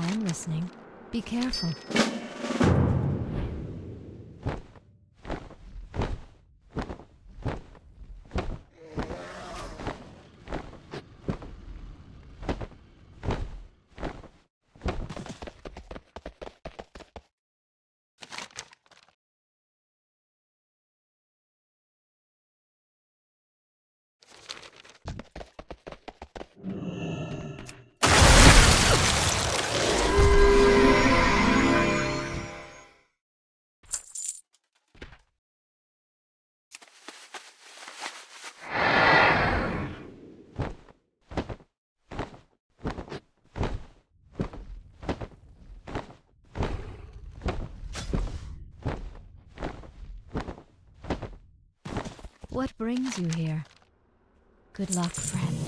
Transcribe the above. I'm listening. Be careful. What brings you here? Good luck, friend.